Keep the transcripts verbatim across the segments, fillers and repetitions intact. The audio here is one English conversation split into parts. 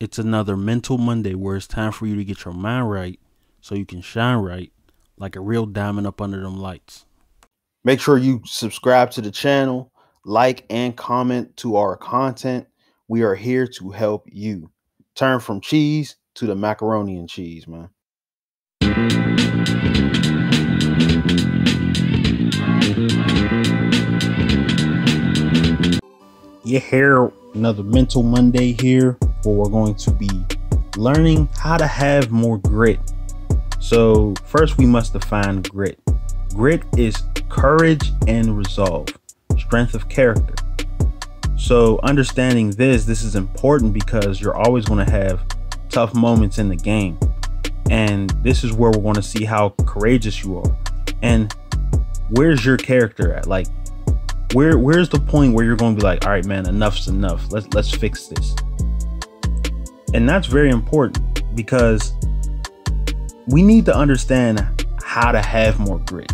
It's another Mental Monday where it's time for you to get your mind right so you can shine right like a real diamond up under them lights. Make sure you subscribe to the channel, like and comment to our content. We are here to help you turn from cheese to the macaroni and cheese, man. You're here, another Mental Monday here, where we're going to be learning how to have more grit. So first we must define grit. Grit is courage and resolve, strength of character. So understanding this, this is important because you're always going to have tough moments in the game. And this is where we're going to see how courageous you are. And where's your character at? Like, where where's the point where you're going to be like, all right, man, enough's enough. Let's let's fix this. And that's very important because we need to understand how to have more grit.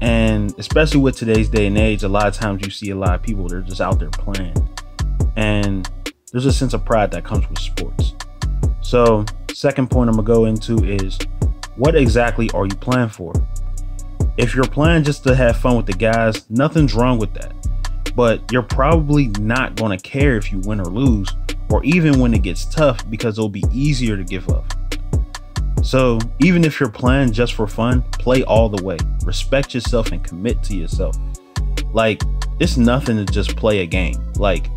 And especially with today's day and age, a lot of times you see a lot of people that are just out there playing, and there's a sense of pride that comes with sports. So second point I'm gonna go into is, what exactly are you playing for? If you're playing just to have fun with the guys, nothing's wrong with that, but you're probably not gonna care if you win or lose, or even when it gets tough, because it'll be easier to give up. So even if you're playing just for fun, play all the way. Respect yourself and commit to yourself. Like, it's nothing to just play a game. Like,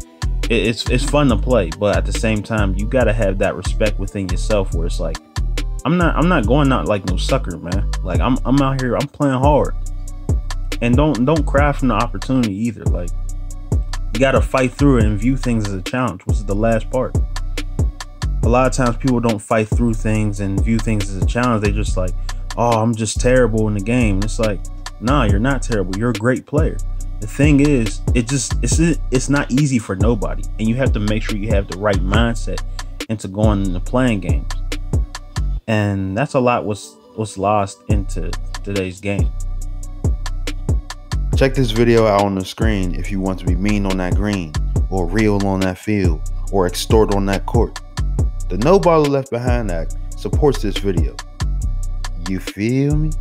it's it's fun to play, but at the same time, you gotta have that respect within yourself where it's like, I'm not I'm not going out like no sucker, man. Like, I'm I'm out here, I'm playing hard. And don't don't cry from the opportunity either. Like, you gotta fight through it and view things as a challenge, which is the last part. A lot of times people don't fight through things and view things as a challenge. They just like, oh, I'm just terrible in the game. It's like, nah, you're not terrible. You're a great player. The thing is, it just it's it's not easy for nobody. And you have to make sure you have the right mindset into going into playing games. And that's a lot what's what's lost into today's game. Check this video out on the screen if you want to be mean on that green, or real on that field, or extort on that court. The No Baller Left Behind Act supports this video. You feel me?